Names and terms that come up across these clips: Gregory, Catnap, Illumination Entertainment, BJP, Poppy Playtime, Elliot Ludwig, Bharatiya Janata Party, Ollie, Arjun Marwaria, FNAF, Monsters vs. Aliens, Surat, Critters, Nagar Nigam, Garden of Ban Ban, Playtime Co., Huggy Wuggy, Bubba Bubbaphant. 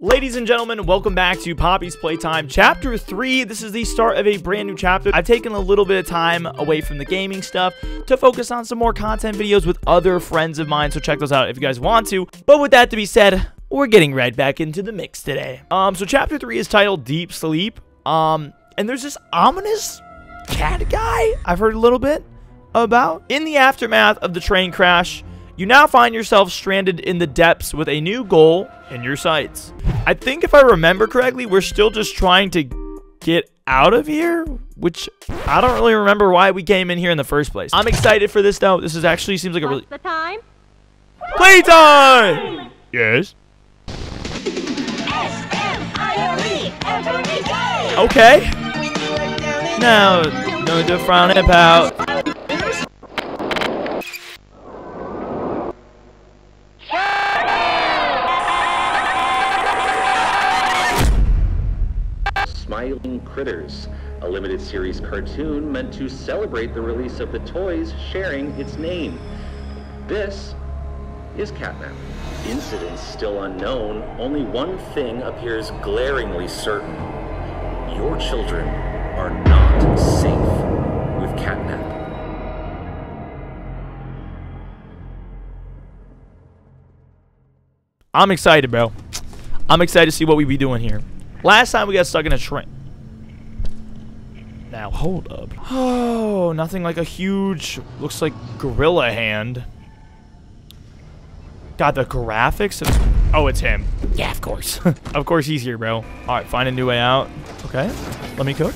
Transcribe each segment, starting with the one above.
Ladies and gentlemen, welcome back to Poppy's Playtime Chapter 3. This is the start of a brand new chapter. I've taken a little bit of time away from the gaming stuff to focus on some more content videos with other friends of mine, so check those out if you guys want to. But with that to be said, we're getting right back into the mix today. So Chapter 3 is titled Deep Sleep, and there's this ominous cat guy I've heard a little bit about. In the aftermath of the train crash, you now find yourself stranded in the depths with a new goal in your sights. I think if I remember correctly, we're still just trying to get out of here, which I don't really remember why we came in here in the first place. I'm excited for this though. This is actually seems like a really... What's the time? Playtime! Yes? S-M-I-R-E, every day! Okay. Now, no to frown about. Critters, a limited series cartoon meant to celebrate the release of the toys sharing its name. This is Catnap. Incidents still unknown, only one thing appears glaringly certain. Your children are not safe with Catnap. I'm excited, bro. I'm excited to see what we be doing here. Last time we got stuck in a train. Now, hold up. Oh, nothing like a huge, looks like gorilla hand. God, the graphics. Oh, it's him. Yeah, of course. Of course he's here, bro. All right, find a new way out. Okay, let me cook.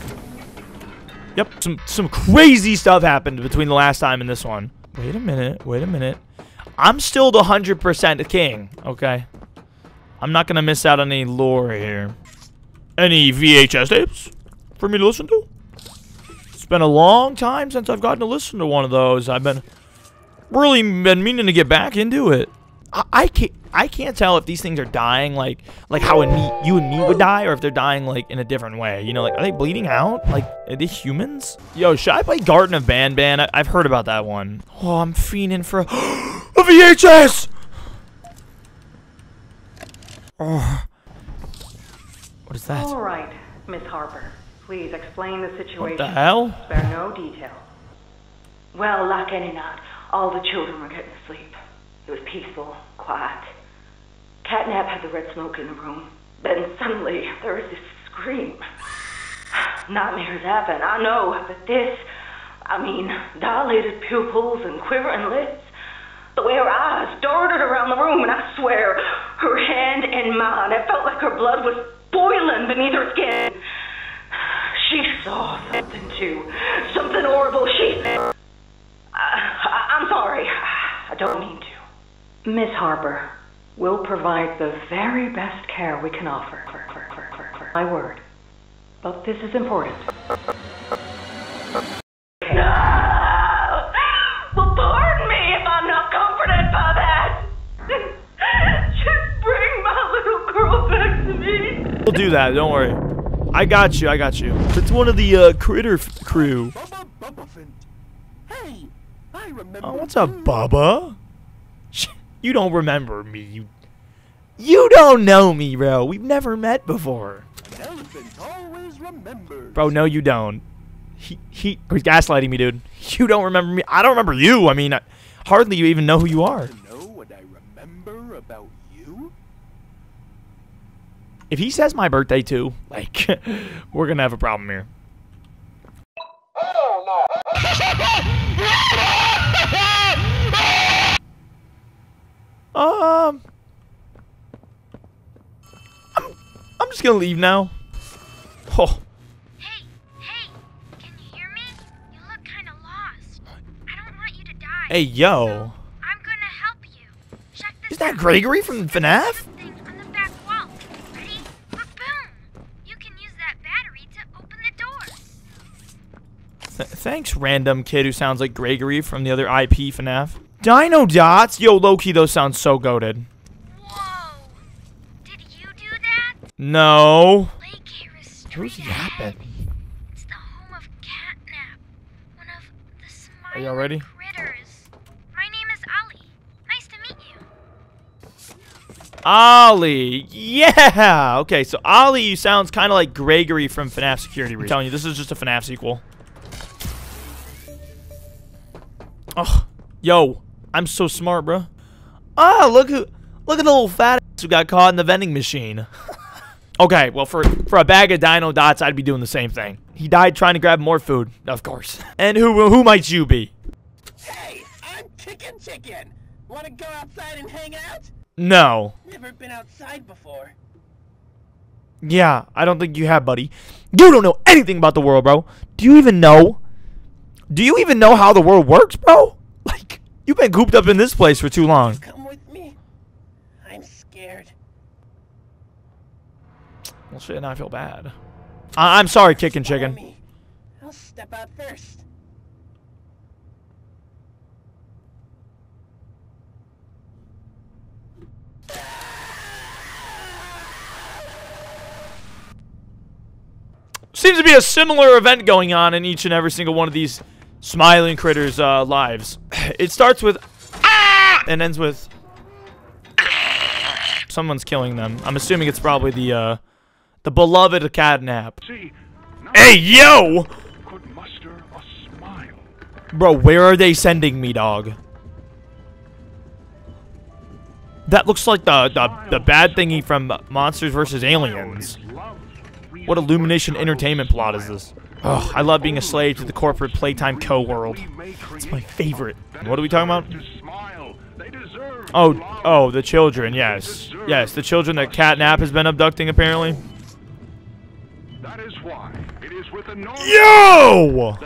Yep, some crazy stuff happened between the last time and this one. Wait a minute, wait a minute. I'm still the 100% king, okay? I'm not gonna miss out on any lore here. Any VHS tapes for me to listen to? It's been a long time since I've gotten to listen to one of those. I've been really meaning to get back into it. I can't tell if these things are dying like how you and me would die, or if they're dying like in a different way. You know, like, are they bleeding out? Like, are they humans? Yo, should I play Garden of Ban Ban? I've heard about that one. Oh, I'm fiending for a VHS. Oh. What is that? All right, Miss Harper. Please explain the situation. What the hell? Spare no detail. Well, like any night, all the children were getting to sleep. It was peaceful, quiet. Catnap had the red smoke in the room. Then suddenly, there was this scream. Nightmares happen, I know, but this... I mean, dilated pupils and quivering lips. The way her eyes darted around the room, and I swear, her hand in mine, it felt like her blood was... boiling beneath her skin. She saw something too. Something horrible. I'm sorry. I don't mean to. Miss Harper, we'll provide the very best care we can offer. My word. But this is important. No! Well, pardon me if I'm not comforted by that. Just bring my little girl back to me. We'll do that, don't worry. I got you, I got you. It's one of the critter crew. Bubba Bubbaphant. Hey, I remember. Oh, what's up, Bubba? You don't remember me. You don't know me, bro. We've never met before. An elephant always remembers. Bro, no, you don't. He's gaslighting me, dude. You don't remember me. I don't remember you. I mean, hardly you even know who you are. You know what I remember about you? If he says my birthday too, like, we're gonna have a problem here. I'm just gonna leave now. Oh. Hey, can you hear me? You look kind of lost. I don't want you to die. Hey, yo. So I'm gonna help you. Check this. Is that Gregory from FNAF? Thanks, random kid who sounds like Gregory from the other IP FNAF. Dino Dots? Yo, low-key, those sound so goated. Whoa. Did you do that? No. Lake here is who's yapping? It's the home of Catnap, one of the smiling. Are y'all ready? Critters. My name is Ollie. Nice to meet you. Ollie. Yeah. Okay, so Ollie sounds kind of like Gregory from FNAF Security Reason. I'm telling you, this is just a FNAF sequel. Oh, yo, I'm so smart, bro. Ah, look at the little fat ass who got caught in the vending machine. Okay, well, for a bag of dino dots, I'd be doing the same thing. He died trying to grab more food, of course. And who might you be? Hey, I'm Chicken. Want to go outside and hang out? No. Never been outside before. Yeah, I don't think you have, buddy. You don't know anything about the world, bro. Do you even know? Do you even know how the world works, bro? Like, you've been cooped up in this place for too long. Come with me. I'm scared. Well, shit, and I feel bad. I'm sorry, Chicken. I'll step out first. Seems to be a similar event going on in each and every single one of these smiling critters' lives. It starts with ah! And ends with ah! Someone's killing them. I'm assuming it's probably the beloved Catnap. See, hey, yo! Could muster a smile. Bro, where are they sending me, dog? That looks like the bad thingy from Monsters vs. Aliens. What Illumination Entertainment plot is this? Oh, I love being a slave to the corporate Playtime Co. world. It's my favorite. What are we talking about? Oh, the children, yes. Yes, the children that Catnap has been abducting, apparently. Yo!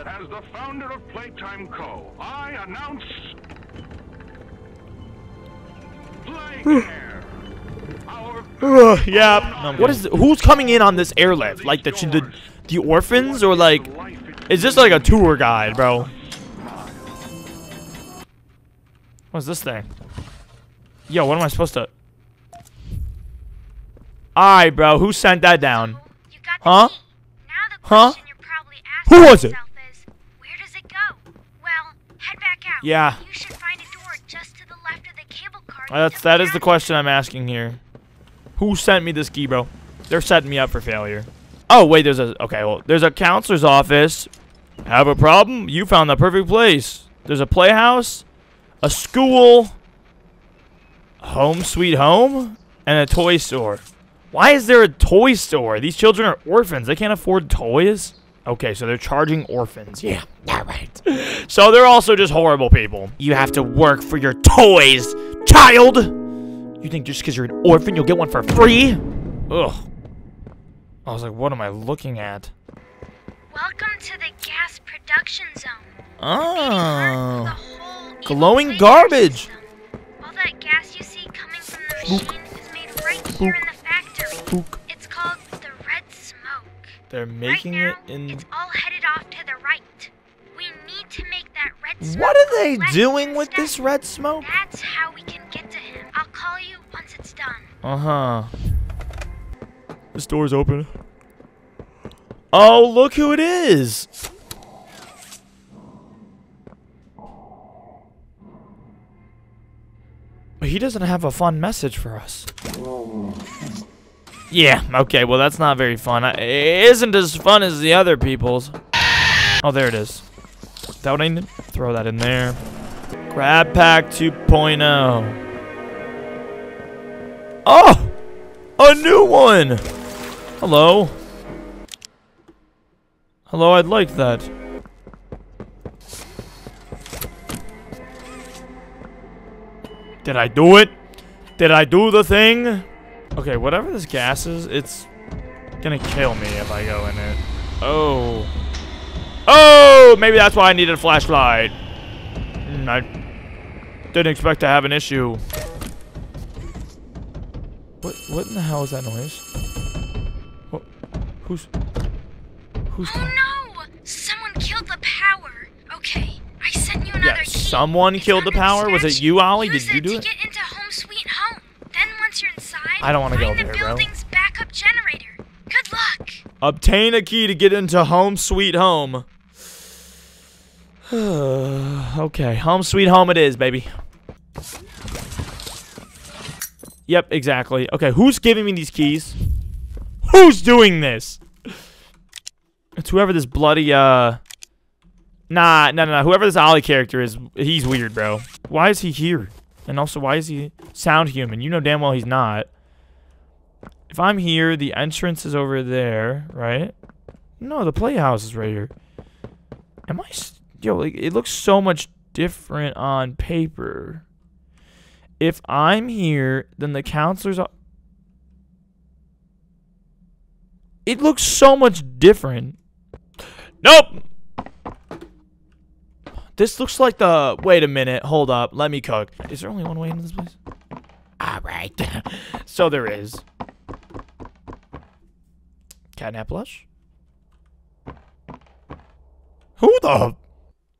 Yeah. What is? Who's coming in on this airlift? Like the orphans, or like, is this like a tour guide, bro? What's this thing? Yo, what am I supposed to? All right, bro. Who sent that down? Huh? Huh? Who was it? Where does it go? Well, head back out. Yeah. That is the question I'm asking here. Who sent me this key, bro? They're setting me up for failure. Oh, wait, there's a... Okay, well, there's a counselor's office. Have a problem? You found the perfect place. There's a playhouse, a school, home sweet home, and a toy store. Why is there a toy store? These children are orphans. They can't afford toys. Okay, so they're charging orphans. Yeah, all right. So they're also just horrible people. You have to work for your toys, child! You think just because you're an orphan, you'll get one for free? Ugh. I was like, what am I looking at? Welcome to the gas production zone. Oh. Glowing garbage. All that gas you see coming from the machine is made right here in the factory. It's called the red smoke. They're making it in... It's all headed off to the right. We need to make that red smoke. What are they doing with this red smoke? That's how we can get to him. I'll call you once it's done. Uh-huh. This door's open. Oh, look who it is. He doesn't have a fun message for us. Yeah, okay, well, that's not very fun. It isn't as fun as the other people's. Oh, there it is. That would need to throw that in there. Grab pack 2.0. Oh! A new one! Hello. Hello, I'd like that. Did I do it? Did I do the thing? Okay, whatever this gas is, it's gonna kill me if I go in it. Oh. Oh, maybe that's why I needed a flashlight. I didn't expect to have an issue. What in the hell is that noise? What? Who's? Oh no! Someone killed the power. Okay, I sent you another key. Someone killed the power? Was it you, Ollie? Did you do it? Get into home sweet home. Then once you're inside, I don't want to go there, bro. Find the building's backup generator. Good luck. Obtain a key to get into home sweet home. Okay, home sweet home it is, baby. Yep, exactly. Okay, who's giving me these keys? Who's doing this? It's whoever this bloody, Nah. Whoever this Ollie character is, he's weird, bro. Why is he here? And also, why is he sound human? You know damn well he's not. If I'm here, the entrance is over there, right? No, the playhouse is right here. Am I... Yo, like, it looks so much different on paper. If I'm here, then the counselors are... It looks so much different. Nope! This looks like the... Wait a minute. Hold up. Let me cook. Is there only one way into this place? All right. So there is. Catnap blush? Who the...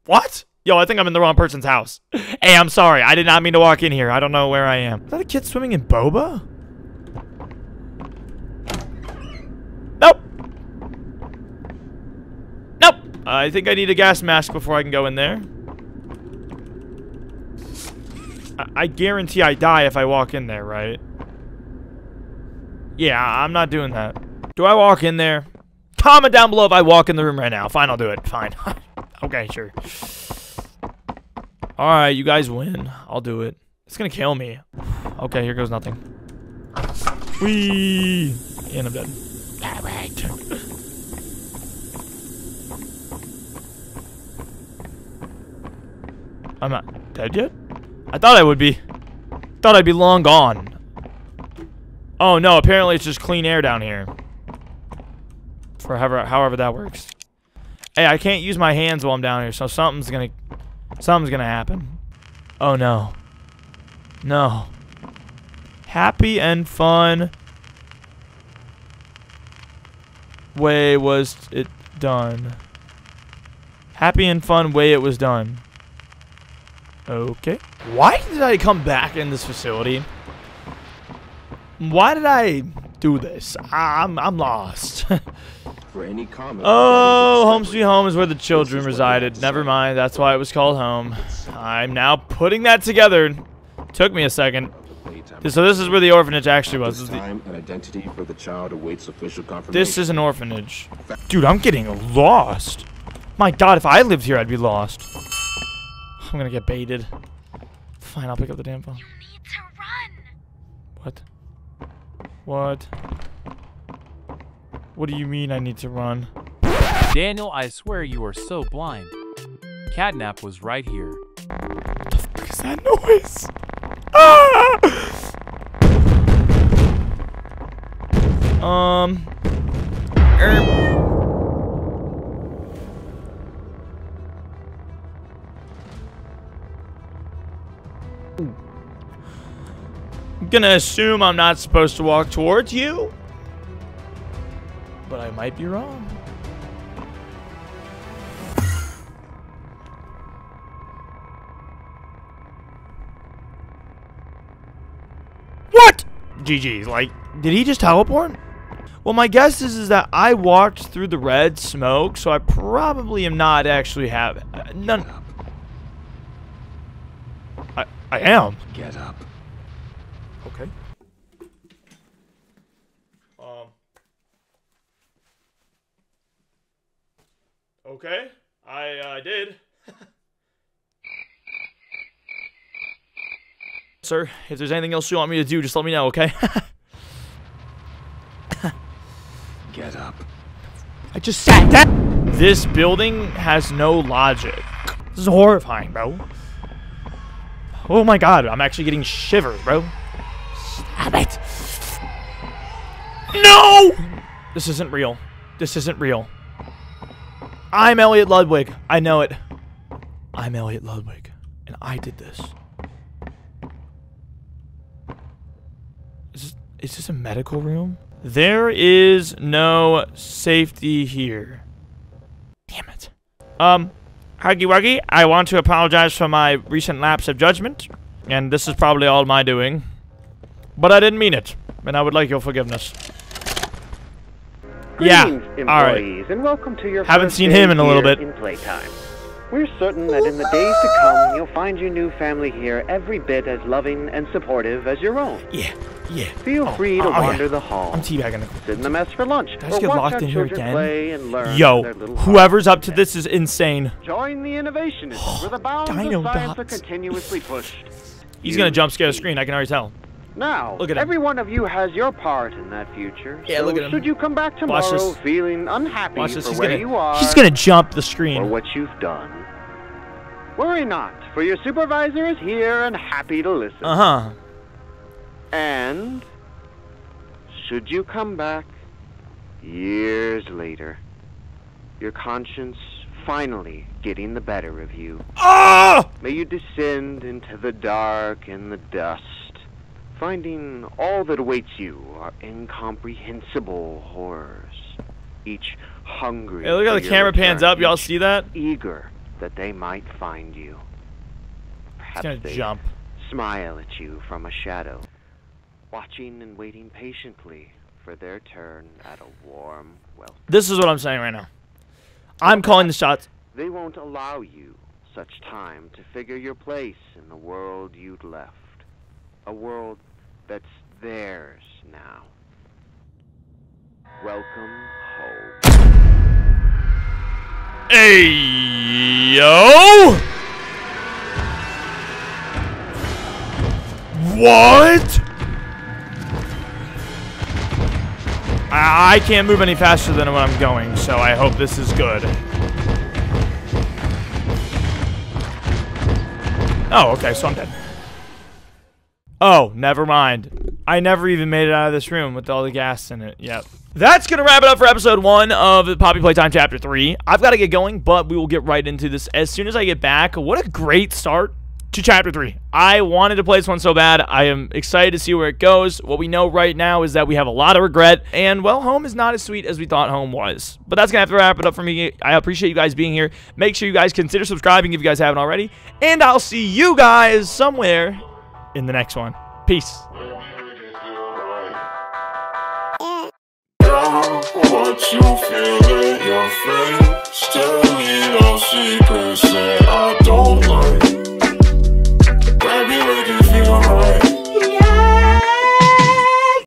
What? Yo, I think I'm in the wrong person's house. Hey, I'm sorry. I did not mean to walk in here. I don't know where I am. Is that a kid swimming in boba? Nope. Nope. I think I need a gas mask before I can go in there. I guarantee I die if I walk in there, right? Yeah, I'm not doing that. Do I walk in there? Comment down below if I walk in the room right now. Fine, I'll do it. Fine. Okay, sure. Alright, you guys win. I'll do it. It's gonna kill me. Okay, here goes nothing. Whee! And I'm dead. Alright. I'm not dead yet? I thought I would be. Thought I'd be long gone. Oh no, apparently it's just clean air down here. For however that works. Hey, I can't use my hands while I'm down here, so something's gonna happen. Oh no. No. Happy and fun way was it done. Happy and fun way it was done. Okay. Why did I come back in this facility? Why did I do this? I'm lost. For any comment, oh, home sweet home is where the children resided. Never mind, that's why it was called home. I'm now putting that together. Took me a second. So this is where the orphanage actually was. This time, an identity for the child awaits official confirmation. This is an orphanage. Dude, I'm getting lost. My God, if I lived here, I'd be lost. I'm gonna get baited. Fine, I'll pick up the damn phone. You need to run. What? What? What do you mean I need to run? Daniel, I swear you are so blind. Catnap was right here. What the fuck is that noise? Ah! I'm gonna assume I'm not supposed to walk towards you, but I might be wrong. What? GG's, like, did he just teleport? Well, my guess is that I walked through the red smoke, so I probably am not actually having none. I am. Get up. Okay. Okay, I did. Sir, if there's anything else you want me to do, just let me know, okay? Get up. I just sat down. This building has no logic. This is horrifying, bro. Oh my God, I'm actually getting shivers, bro. Stop it! No! This isn't real. This isn't real. I'm Elliot Ludwig. I know it. I'm Elliot Ludwig, and I did this. Is this a medical room? There is no safety here. Damn it. Huggy Wuggy, I want to apologize for my recent lapse of judgment, and this is probably all my doing, but I didn't mean it, and I would like your forgiveness. Greetings, employees, and welcome to your haven't seen him in a little bit. In Playtime. We're certain that in the days to come, you'll find your new family here every bit as loving and supportive as your own. Yeah. Yeah. Feel free to wander the hall. I'm teabagging the Sit in the mess for lunch. Did I just get locked in here again? Yo, whoever's up to this is insane. Join the innovationists where the bounds of science are continuously pushed. He's going to jump scare the screen. I can already tell. Now, look at every one of you has your part in that future. Yeah, so look at him. Should you come back tomorrow feeling unhappy for where you are, he's going to jump the screen. Or what you've done. Worry not, for your supervisor is here and happy to listen. Uh-huh. And should you come back years later, your conscience finally getting the better of you, may you descend into the dark and the dust, finding all that awaits you are incomprehensible horrors, each hungry. Hey, look how the camera pans up. Y'all see that? Eager that they might find you. Perhaps they jump. Smile at you from a shadow, watching and waiting patiently for their turn at a warm welcome. This is what I'm saying right now. I'm calling the shots. They won't allow you such time to figure your place in the world you'd left. A world that's theirs now. Welcome home. Hey, yo! What? I can't move any faster than when I'm going, so I hope this is good. Oh, okay, so I'm dead. Oh, never mind. I never even made it out of this room with all the gas in it. Yep. That's going to wrap it up for episode 1 of the Poppy Playtime Chapter 3. I've got to get going, but we will get right into this as soon as I get back. What a great start to Chapter 3. I wanted to play this one so bad. I am excited to see where it goes. What we know right now is that we have a lot of regret, and, well, home is not as sweet as we thought home was. But that's going to have to wrap it up for me. I appreciate you guys being here. Make sure you guys consider subscribing if you guys haven't already, and I'll see you guys somewhere in the next one. Peace. What you feel in your face, tell me no secrets.